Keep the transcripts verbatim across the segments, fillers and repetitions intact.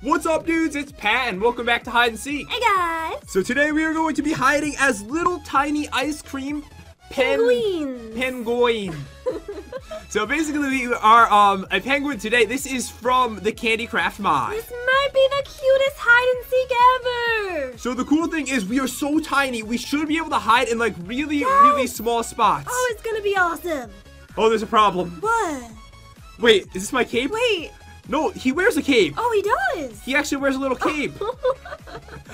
What's up, dudes? It's Pat, and welcome back to Hide and Seek. Hey, guys. So today we are going to be hiding as little tiny ice cream penguins. Pen penguin. So basically, we are um, a penguin today. This is from the Candy Craft mod. This might be the cutest hide and seek ever. So the cool thing is we are so tiny, we should be able to hide in like really, guys. really small spots. Oh, it's gonna be awesome. Oh, there's a problem. What? Wait, is this my cape? Wait. No, he wears a cape. Oh, he does. He actually wears a little cape. Oh.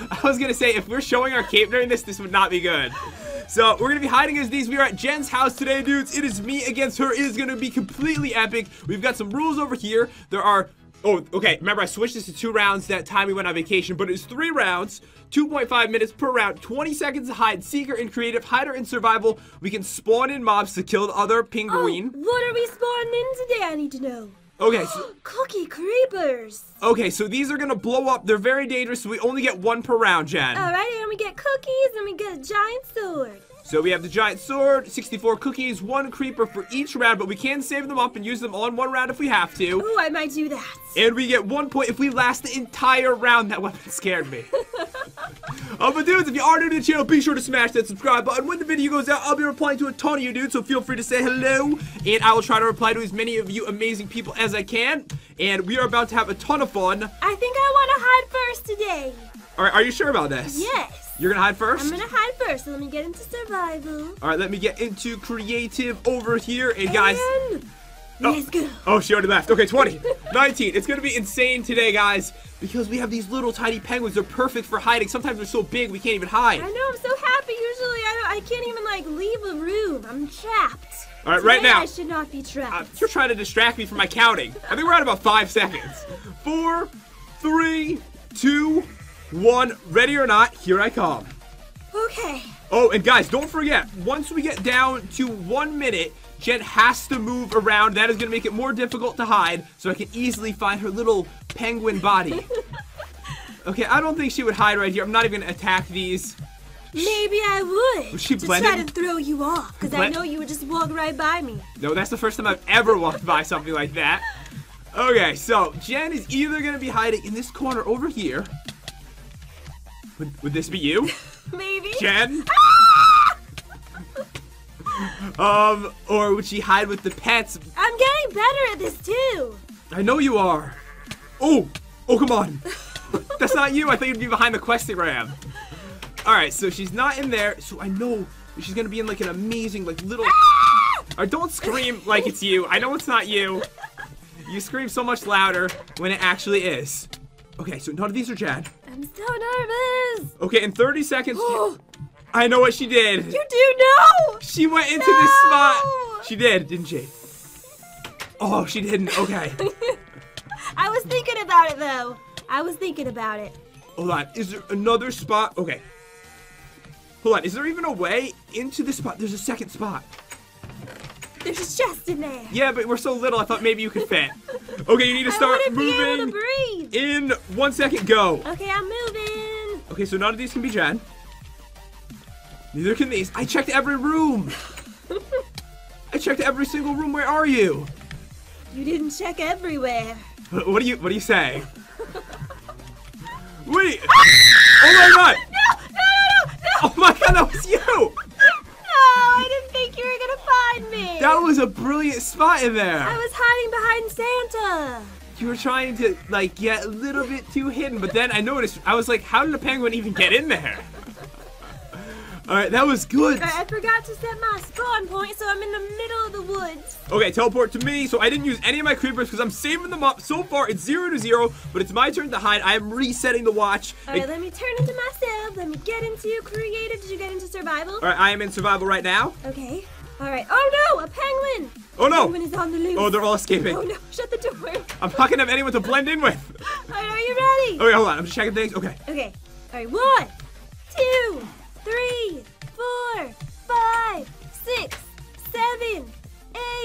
I was gonna say, if we're showing our cape during this, this would not be good. So we're going to be hiding as these. We are at Jen's house today, dudes. It is me against her. It is going to be completely epic. We've got some rules over here. There are... Oh, okay. Remember, I switched this to two rounds that time we went on vacation, but it's three rounds, two point five minutes per round, twenty seconds to hide, seeker and creative, hider and survival. We can spawn in mobs to kill the other penguin. Oh, what are we spawning in today? I need to know. Okay, so... Cookie Creepers! Okay, so these are gonna blow up. They're very dangerous, so we only get one per round, Jen. Alright, and we get cookies, and we get a giant sword. So we have the giant sword, sixty-four cookies, one creeper for each round, but we can save them up and use them all in one round if we have to. Ooh, I might do that. And we get one point if we last the entire round. That weapon scared me. Oh, but dudes, if you are new to the channel, be sure to smash that subscribe button. When the video goes out, I'll be replying to a ton of you dudes, so feel free to say hello, and I will try to reply to as many of you amazing people as I can, and we are about to have a ton of fun. I think I want to hide first today. All right, are you sure about this? Yes. You're going to hide first? I'm going to hide first, so let me get into survival. All right, let me get into creative over here, and, and guys... Oh. Let's go. Oh, she already left. Okay, twenty, nineteen. It's going to be insane today, guys, because we have these little tiny penguins. They're perfect for hiding. Sometimes they're so big we can't even hide. I know. I'm so happy. Usually I don't, I can't even, like, leave a room. I'm trapped. All right, today, right now. I should not be trapped. Uh, you're trying to distract me from my counting. I think we're at about five seconds. Four, three, two, one. Ready or not, here I come. Okay. Oh, and guys, don't forget, once we get down to one minute, Jen has to move around. That is going to make it more difficult to hide, so I can easily find her little penguin body. Okay, I don't think she would hide right here. I'm not even going to attack these. Maybe I would. She blended? To try to throw you off, because I know you would just walk right by me. No, that's the first time I've ever walked by something like that. Okay, so Jen is either going to be hiding in this corner over here. Would, would this be you? Maybe. Jen? Um, or would she hide with the pets? I'm getting better at this too. I know you are. Oh, oh, come on. That's not you. I thought you'd be behind the questagram. All right, so she's not in there. So I know she's gonna be in like an amazing, like little. Or don't scream like it's you. I know it's not you. You scream so much louder when it actually is. Okay, so none of these are Jen. I'm so nervous. Okay, in thirty seconds. I know what she did. You do know. She went into no. this spot. She did, didn't she? Oh, she didn't. Okay. I was thinking about it, though. I was thinking about it. Hold on. Is there another spot? Okay. Hold on. Is there even a way into this spot? There's a second spot. There's a chest in there. Yeah, but we're so little. I thought maybe you could fit. Okay, you need to start I moving. Be able to breathe. In one second, go. Okay, I'm moving. Okay, so none of these can be Jen. Neither can these. I checked every room. I checked every single room. Where are you? You didn't check everywhere. What, what do you What do you say? Wait. Oh my god. No, no, no, no. Oh my god, that was you. No, I didn't think you were gonna find me. That was a brilliant spot in there. I was hiding behind Santa. You were trying to like get a little bit too hidden, but then I noticed. I was like, how did a penguin even get in there? All right, that was good. Right, I forgot to set my spawn point, so I'm in the middle of the woods. Okay, teleport to me. So I didn't use any of my creepers because I'm saving them up. So far, it's zero to zero, but it's my turn to hide. I am resetting the watch. All right, I let me turn into myself. Let me get into creative. Did you get into survival? All right, I am in survival right now. Okay. All right. Oh, no, a penguin. Oh, no. The penguin is on the loose. Oh, they're all escaping. Oh, no, shut the door. I'm not going to have anyone to blend in with. All right, are you ready? Okay, hold on. I'm just checking things. Okay. Okay. All right, one, two, Three, four, five, six, seven,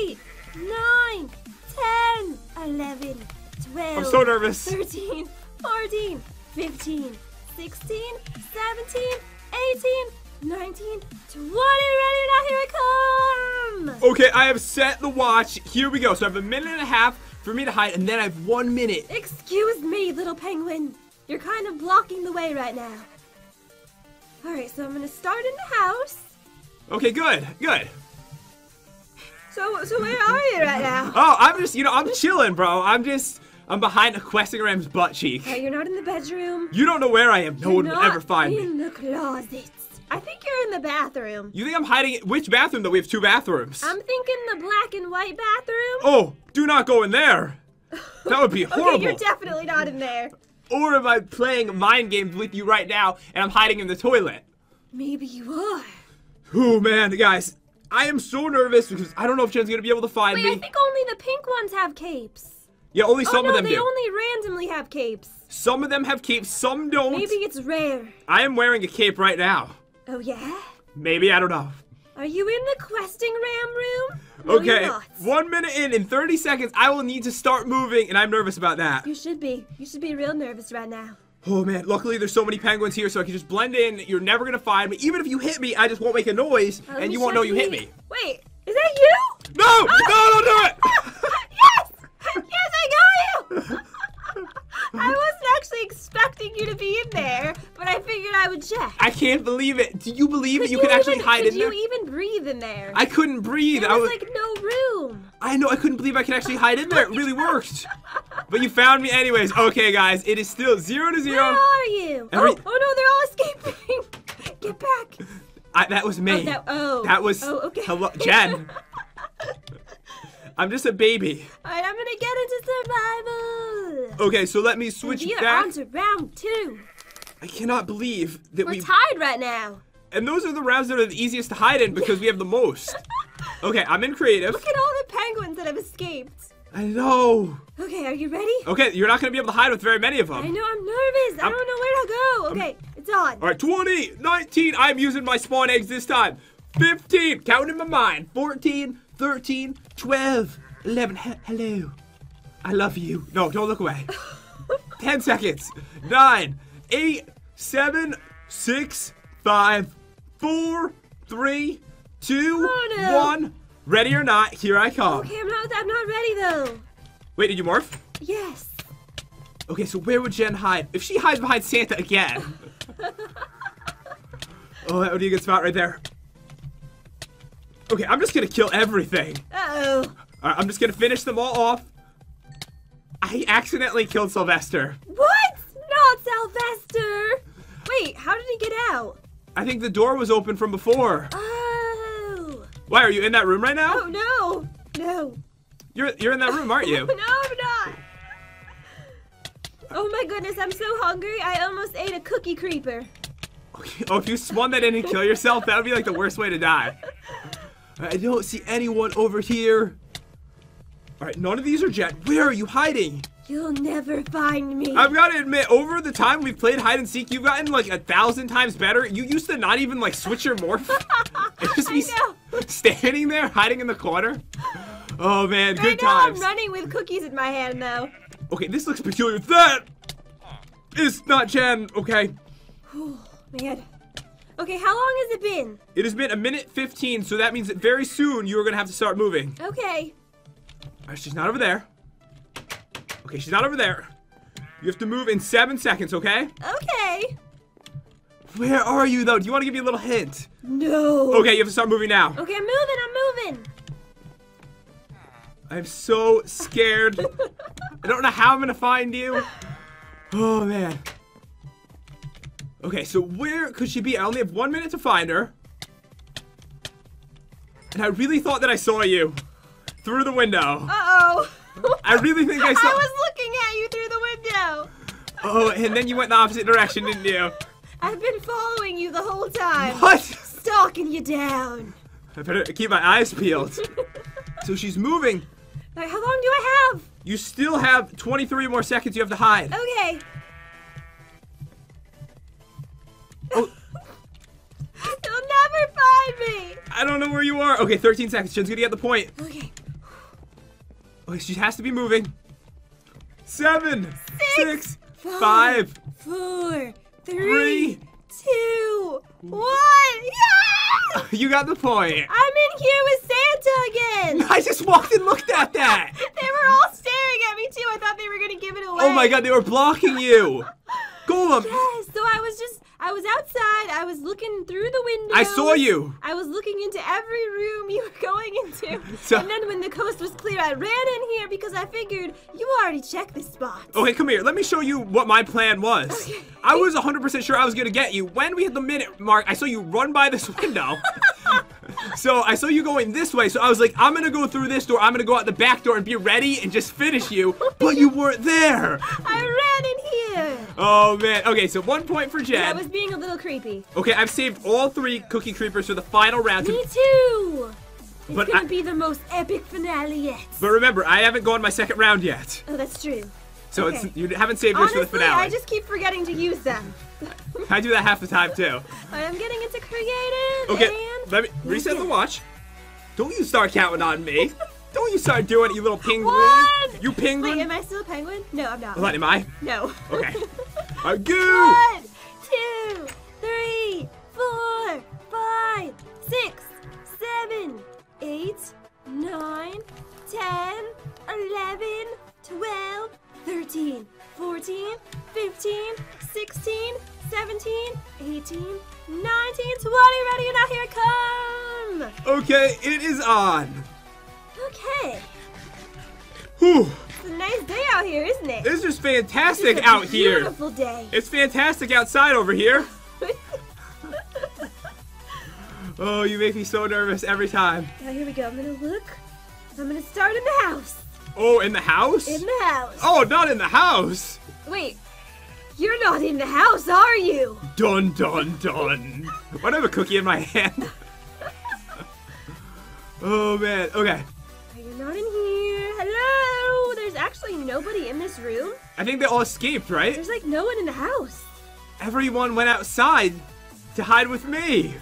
eight, nine, ten, eleven, twelve, I'm so nervous. thirteen, fourteen, fifteen, sixteen, seventeen, eighteen, nineteen, twenty. Ready? Now here I come. Okay, I have set the watch. Here we go. So I have a minute and a half for me to hide, and then I have one minute. Excuse me, little penguin. You're kind of blocking the way right now. Alright, so I'm gonna start in the house. Okay, good, good. So, so where are you right now? Oh, I'm just, you know, I'm chilling, bro. I'm just, I'm behind a questing ram's butt cheek. Yeah, you're not in the bedroom. You don't know where I am. No you're one will ever find me. in the closet. I think you're in the bathroom. You think I'm hiding it? Which bathroom, though? We have two bathrooms. I'm thinking the black and white bathroom. Oh, do not go in there. That would be horrible. Okay, you're definitely not in there. Or am I playing mind games with you right now, and I'm hiding in the toilet? Maybe you are. Oh, man, guys. I am so nervous because I don't know if Jen's going to be able to find Wait, me. Wait, I think only the pink ones have capes. Yeah, only some oh, no, of them they do. they only randomly have capes. Some of them have capes, some don't. Maybe it's rare. I am wearing a cape right now. Oh, yeah? Maybe, I don't know. Are you in the questing ram room? No, okay, one minute in, in thirty seconds, I will need to start moving, and I'm nervous about that. You should be. You should be real nervous right now. Oh, man, luckily there's so many penguins here, so I can just blend in. You're never going to find me. Even if you hit me, I just won't make a noise, uh, and you won't know you me. hit me. Wait, is that you? No! Oh! No, don't do it! Yes! Yes, I got you! I wasn't actually expecting you to be in there, but I figured I would check. I can't believe it. Do you believe it? You could actually hide in there? Could you even breathe in there? I couldn't breathe. There was like no room. I know. I couldn't believe I could actually hide in there. It really worked. But you found me anyways. Okay, guys. It is still zero to zero. Where are you? Every oh, oh, no. They're all escaping. Get back. I, that was me. Oh, that, oh. that was oh, okay. Hello, Jen. I'm just a baby. All right, I'm gonna get into survival. Okay, so let me switch back. We are on to round two. I cannot believe that we're we... tied right now. And those are the rounds that are the easiest to hide in because we have the most. Okay, I'm in creative. Look at all the penguins that have escaped. I know. Okay, are you ready? Okay, you're not gonna be able to hide with very many of them. I know, I'm nervous. I'm... I don't know where to go. Okay, I'm... it's on. All right, twenty, nineteen. I'm using my spawn eggs this time. fifteen, counting my mind. fourteen, thirteen, twelve, eleven, he hello. I love you. No, don't look away. ten seconds. nine, eight, seven, six, five, four, three, two, oh, no. one. Ready or not, here I come. Okay, I'm not, I'm not ready though. Wait, did you morph? Yes. Okay, so where would Jen hide? If she hides behind Santa again. Oh, that would be a good spot right there. Okay, I'm just gonna kill everything. Uh-oh. All right, I'm just gonna finish them all off. I accidentally killed Sylvester. What? Not Sylvester. Wait, how did he get out? I think the door was open from before. Oh. Why, are you in that room right now? Oh, no. No. You're, you're in that room, aren't you? No, I'm not. Oh, my goodness, I'm so hungry. I almost ate a cookie creeper. Okay. Oh, if you swung that in and kill yourself, that would be like the worst way to die. I don't see anyone over here. All right, none of these are Jen. Where are you hiding? You'll never find me. I've got to admit, over the time we've played hide and seek, you've gotten like a thousand times better. You used to not even like switch your morph. It'd just be I know. standing there hiding in the corner. Oh man, right good now, times. I'm running with cookies in my hand though. Okay, this looks peculiar. That is not Jen. Okay. Oh man. Okay, how long has it been? It has been a minute fifteen, so that means that very soon you are going to have to start moving. Okay. All right, she's not over there. Okay, she's not over there. You have to move in seven seconds, okay? Okay. Where are you, though? Do you want to give me a little hint? No. Okay, you have to start moving now. Okay, I'm moving, I'm moving. I'm so scared. I don't know how I'm going to find you. Oh, man. Okay, so where could she be? I only have one minute to find her. And I really thought that I saw you through the window. Uh-oh. I really think I saw- I was looking at you through the window. Oh, and then you went the opposite direction, didn't you? I've been following you the whole time. What? Stalking you down. I better keep my eyes peeled. So she's moving. All right, how long do I have? You still have twenty-three more seconds you have to hide. Okay. Oh. You'll never find me! I don't know where you are. Okay, thirteen seconds. Jen's gonna get the point. Okay. Okay, she has to be moving. Seven, six, six five, five, four, three, three two, What? Yeah! You got the point. I'm in here with Santa again. I just walked and looked at that. They were all staring at me too. I thought they were going to give it away. Oh my god, they were blocking you. Golem. Yes, so I was just, I was outside. I was looking through the window. I saw you. I was looking into every room you were going into. So, and then when the coast was clear, I ran in here because I figured you already checked this spot. Okay, come here. Let me show you what my plan was. Okay. I was one hundred percent sure I was going to get you. When we hit the minute mark, I saw you run by this window. So I saw you going this way. So I was like, I'm going to go through this door. I'm going to go out the back door and be ready and just finish you. But you weren't there. I ran in here. Oh, man. Okay, so one point for Jen. I was being a little creepy. Okay, I've saved all three Cookie Creepers for the final round. Me too. It's but gonna I, be the most epic finale yet. But remember, I haven't gone my second round yet. Oh, that's true. So okay. it's, you haven't saved yours for the finale. I just keep forgetting to use them. I do that half the time too. I'm getting into creative. Okay, and let me reset the watch. Don't you start counting on me. Don't you start doing it, you little penguin. What? You penguin. Wait, am I still a penguin? No, I'm not. What, am I? No. Okay. I go. One, two, three, four, five, six, seven, eight, nine, ten, eleven, twelve. thirteen, fourteen, fifteen, sixteen, seventeen, eighteen, nineteen, twenty, ready, and now here it comes! Okay, it is on. Okay. Whew. It's a nice day out here, isn't it? It's just fantastic it's out here. It's a beautiful day. It's fantastic outside over here. Oh, you make me so nervous every time. Now here we go, I'm gonna look, I'm gonna start in the house. Oh, in the house? In the house. Oh, not in the house. Wait, you're not in the house, are you? Dun, dun, dun. Why do I have a cookie in my hand? Oh, man. Okay. Are you not in here? Hello? There's actually nobody in this room. I think they all escaped, right? There's like no one in the house. Everyone went outside to hide with me.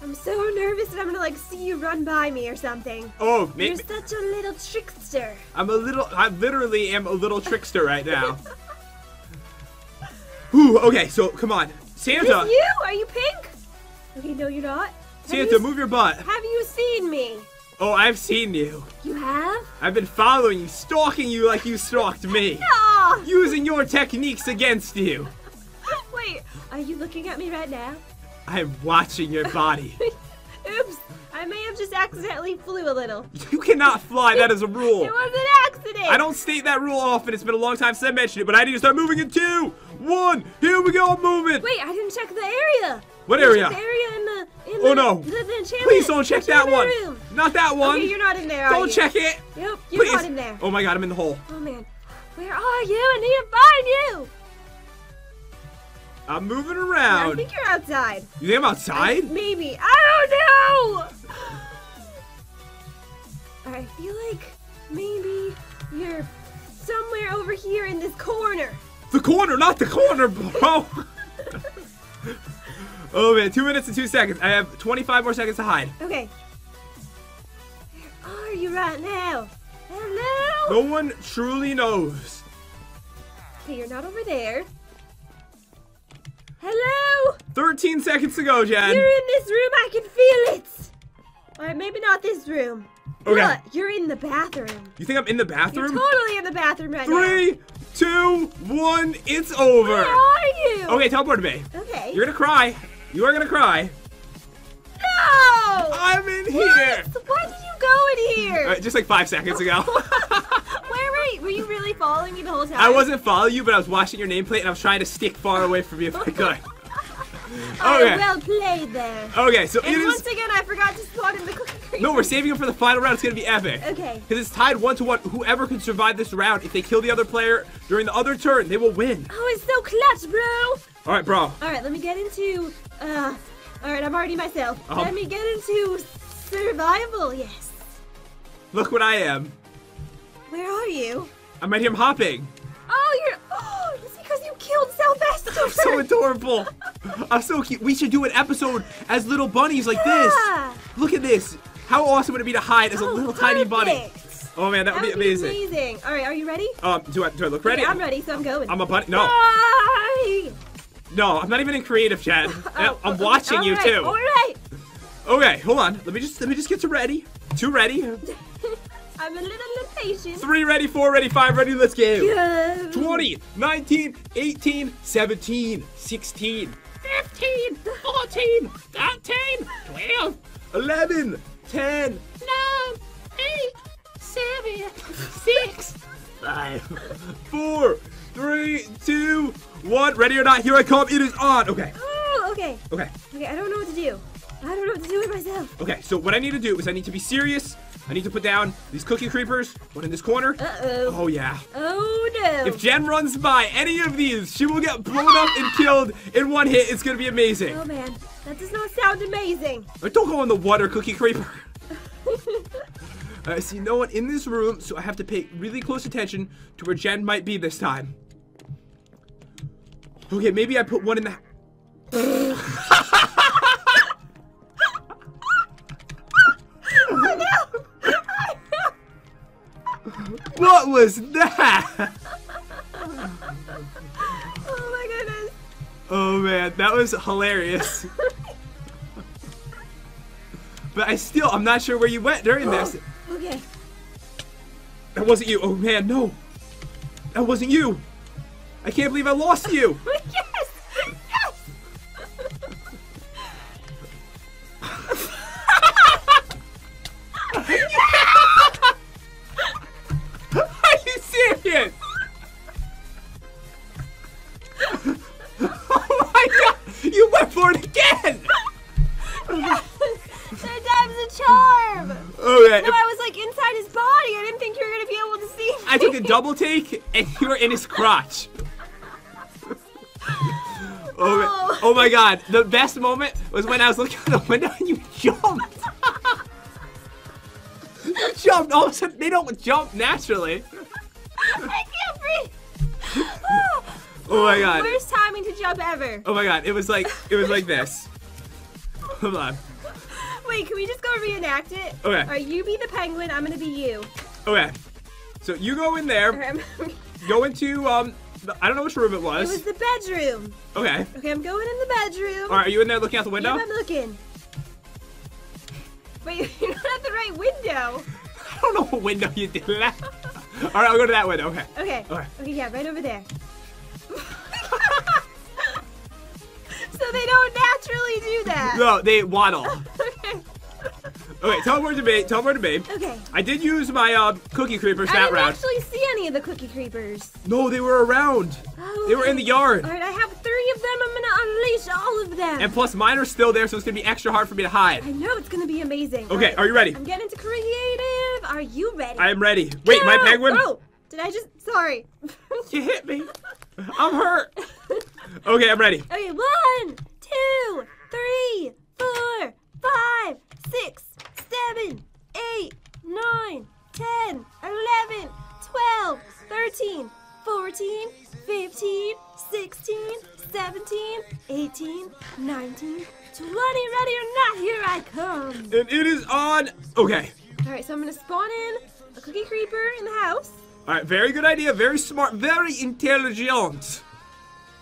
I'm so nervous that I'm gonna like see you run by me or something. Oh, maybe. You're such a little trickster. I'm a little, I literally am a little trickster right now. Ooh, okay, so come on. Santa. Is this you? Are you pink? Okay, no, you're not. Santa, you, move your butt. Have you seen me? Oh, I've seen you. You have? I've been following you, stalking you like you stalked me. No. Using your techniques against you. Wait, are you looking at me right now? I'm watching your body. Oops, I may have just accidentally flew a little. You cannot fly, that is a rule. It was an accident. I don't state that rule often, it's been a long time since I mentioned it, but I need to start moving in two, one, here we go, I'm moving. Wait, I didn't check the area. What area? The area in the, in the, oh no, the, the please don't check that one. Room. Not that one. Okay, you're not in there, are Don't you? check it. Nope, you're please. not in there. Oh my god, I'm in the hole. Oh man, where are you? I need to find you. I'm moving around. I think you're outside. You think I'm outside? I, maybe. I don't know! I feel like maybe you're somewhere over here in this corner. The corner, not the corner, bro! Oh man, two minutes and two seconds. I have twenty-five more seconds to hide. Okay. Where are you right now? Hello? No one truly knows. Okay, you're not over there. Hello? thirteen seconds to go, Jen. You're in this room. I can feel it. All right, maybe not this room. Okay. Look, you're in the bathroom. You think I'm in the bathroom? You're totally in the bathroom right Three, now. Three, two, one, it's over. Where are you? Okay, teleport to me. Okay. You're going to cry. You are going to cry. No! I'm in what? here. Why did you go in here? All right, just like five seconds ago. Were you really following me the whole time? I wasn't following you, but I was watching your nameplate, and I was trying to stick far away from you if I could. Okay. Oh, well played there. Okay, so and it once is... again, I forgot to spawn in the Cookie Creeper. No, we're saving them for the final round. It's going to be epic. Okay. Because it's tied one to one. Whoever can survive this round, if they kill the other player during the other turn, they will win. Oh, it's so clutch, bro. All right, bro. All right, let me get into... Uh, all right, I'm already myself. Um, let me get into survival, yes. Look what I am. Where are you? I might hear him hopping. Oh, you're. Oh, it's because you killed Sylvester. I'm so adorable. I'm so cute. We should do an episode as little bunnies like yeah. this. Look at this. How awesome would it be to hide as oh, a little perfect. tiny bunny? Oh man, that, that would be amazing. Be amazing. All right, are you ready? Um, do I do I look ready? Okay, I'm ready, so I'm going. I'm a bunny. No. Bye. No, I'm not even in creative, Jen. Oh, I'm oh, watching you right, too. All right. Okay, hold on. Let me just let me just get to ready. Two ready. I'm a little impatient. Three ready, four ready, five ready. Let's go. Go. twenty, nineteen, eighteen, seventeen, sixteen, fifteen, sixteen, twelve, eleven, ten, nine, eight, seven, six, five, four, three, two, one. Ready or not, here I come. It is on. Okay. Oh, okay. Okay. Okay, I don't know what to do. I don't know what to do with myself. Okay, so what I need to do is I need to be serious. I need to put down these cookie creepers. One in this corner. Uh-oh. Oh, yeah. Oh, no. If Jen runs by any of these, she will get blown up and killed in one hit. It's going to be amazing. Oh, man. That does not sound amazing. Don't go in the water, cookie creeper. I see no one in this room, so I have to pay really close attention to where Jen might be this time. Okay, maybe I put one in the... What was that? Oh my goodness. Oh man, that was hilarious. But I still, I'm not sure where you went during this. Okay. That wasn't you. Oh man, no. That wasn't you. I can't believe I lost you. Yes! Yes! Serious? Oh my god! You went for it again! Yes! Third time's a charm! Okay. No, I was like inside his body. I didn't think you were gonna be able to see me. I took a double take and you were in his crotch. Oh. Oh, oh my god. The best moment was when I was looking out the window and you jumped. You jumped. All of a sudden, they don't jump naturally. I can't breathe. Oh, oh my god. Worst timing to jump ever. Oh my god. It was like it was like this. Hold on. Wait, can we just go reenact it? Okay. Alright, you be the penguin, I'm gonna be you. Okay. So you go in there. Right, go into um the, I don't know which room it was. It was the bedroom. Okay. Okay, I'm going in the bedroom. Alright, are you in there looking out the window? Yep, I'm looking. Wait, you're not at the right window. I don't know what window you did that. All right, I'll go to that window. Okay. Okay. All right. Okay, yeah, right over there. So they don't naturally do that. No, they waddle. Okay. Okay, tell them where to be. Tell them where to be. Okay. I did use my uh, cookie creepers I that round. I didn't actually see any of the cookie creepers. No, they were around. Oh, they were in the yard. All right, I have three of them. I'm going to unleash all of them. And plus, mine are still there, so it's going to be extra hard for me to hide. I know. It's going to be amazing. Okay, right. Are you ready? I'm getting into creative. Are you ready? I am ready. Wait, Go! My penguin? Oh, did I just? Sorry. You hit me. I'm hurt. Okay, I'm ready. Okay, one, two, three, four, five, six, seven, eight, nine, ten, eleven, twelve, thirteen, fourteen, fifteen, sixteen, seventeen, eighteen, nineteen, twenty. Ready or not, here I come. And it is on. Okay. All right, so I'm gonna spawn in a cookie creeper in the house. All right, very good idea. Very smart. Very intelligent.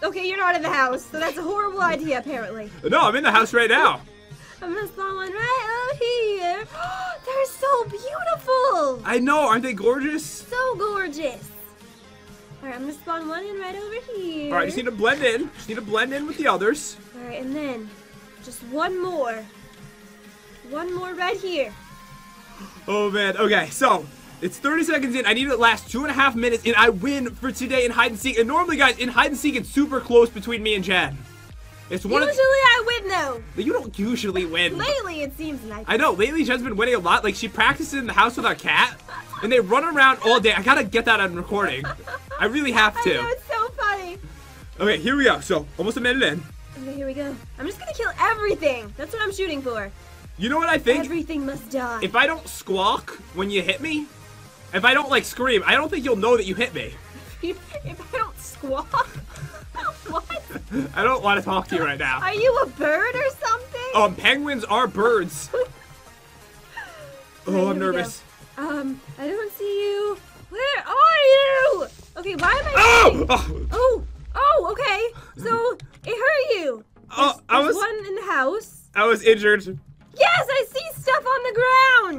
Okay, you're not in the house, so that's a horrible idea, apparently. No, I'm in the house right now. I'm gonna spawn one right out here. They're so beautiful. I know, aren't they gorgeous? So gorgeous. All right, I'm gonna spawn one in right over here. All right, just need to blend in. Just need to blend in with the others. All right, and then just one more. One more right here. Oh man, okay, so it's thirty seconds in. I need it to last two and a half minutes, and I win for today in hide and seek. And normally, guys, in hide and seek, it's super close between me and Jen. It's one usually of I win, though. You don't usually win. Lately, it seems like. I know. Lately, Jen's been winning a lot. Like, she practices in the house with our cat, and they run around all day. I gotta get that on recording. I really have to. I know, it's so funny. Okay, here we go. So, almost a minute in. Okay, here we go. I'm just gonna kill everything. That's what I'm shooting for. You know what I think? Everything must die. If I don't squawk when you hit me, if I don't, like, scream, I don't think you'll know that you hit me. If I don't squawk? What? I don't want to talk to you right now. Are you a bird or something? Um, penguins are birds. Oh, I'm nervous. Um, I don't see you. Where are you? Okay, why am I? Oh! Oh! Oh! Oh! Okay. So it Oh, there's, I was there's one in the house. I was injured. Yes, I see stuff on the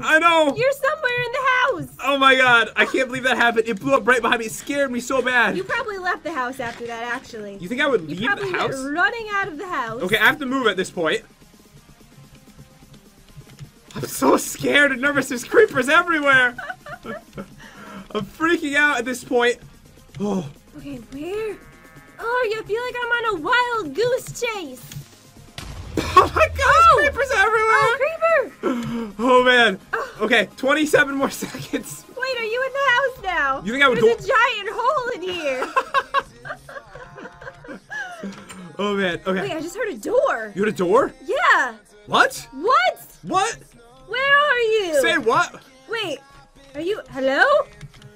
ground. I know. You're somewhere in the house. Oh my God, I can't believe that happened. It blew up right behind me. It scared me so bad. You probably left the house after that, actually. You think I would leave the house? You probably went running out of the house. Okay, I have to move at this point. I'm so scared and nervous. There's creepers everywhere. I'm freaking out at this point. Oh. Okay, where? Oh, you feel like I'm on a wild goose chase. Oh my God, oh. Creepers everywhere! Oh, creeper! Oh man. Oh. Okay, twenty-seven more seconds. Wait, are you in the house now? You think I would? There's a giant hole in here. Oh man. Okay. Wait, I just heard a door. You heard a door? Yeah. What? What? What? Where are you? Say what? Wait, are you? Hello?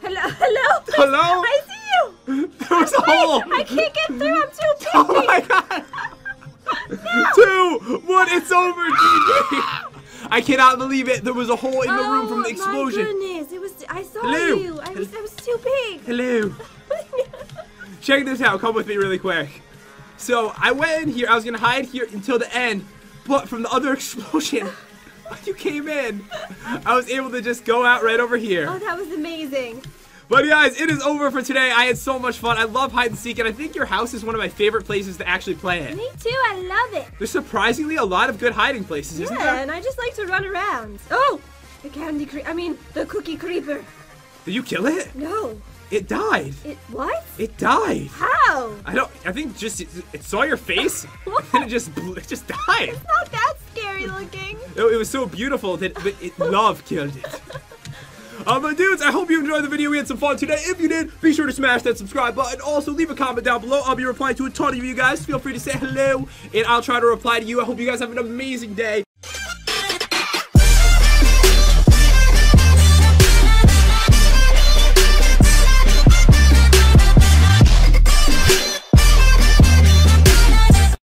Hello? Hello? Hello? I see you. There was a Wait, hole. I can't get through. I'm too busy. Oh my God. No. Two, one, it's over, G G. I cannot believe it. There was a hole in the oh, room from the explosion. Oh my goodness! It was. I saw Hello. you. I was. I was too big. Hello. Check this out. Come with me really quick. So I went in here. I was gonna hide here until the end, but from the other explosion, you came in. I was able to just go out right over here. Oh, that was amazing. But guys, it is over for today. I had so much fun. I love hide and seek, and I think your house is one of my favorite places to actually play it. Me too. I love it. There's surprisingly a lot of good hiding places, yeah, isn't there? Yeah, and I just like to run around. Oh, the candy creeper. I mean, the cookie creeper. Did you kill it? No. It died. It what? It died. How? I don't. I think just it, it saw your face, and then it just it just died. It's not that scary looking. No, it was so beautiful that but it, love killed it. Uh, but dudes, I hope you enjoyed the video. We had some fun today. If you did, be sure to smash that subscribe button. Also, leave a comment down below. I'll be replying to a ton of you guys. Feel free to say hello, and I'll try to reply to you. I hope you guys have an amazing day.